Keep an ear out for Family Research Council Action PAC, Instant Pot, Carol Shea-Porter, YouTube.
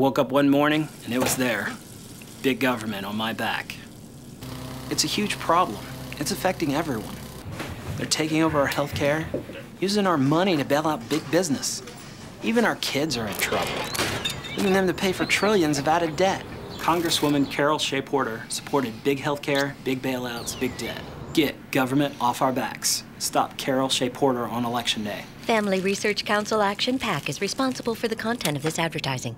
Woke up one morning and it was there. Big government on my back. It's a huge problem. It's affecting everyone. They're taking over our health care, using our money to bail out big business. Even our kids are in trouble, leaving them to pay for trillions of added debt. Congresswoman Carol Shea-Porter supported big health care, big bailouts, big debt. Get government off our backs. Stop Carol Shea-Porter on Election Day. Family Research Council Action PAC is responsible for the content of this advertising.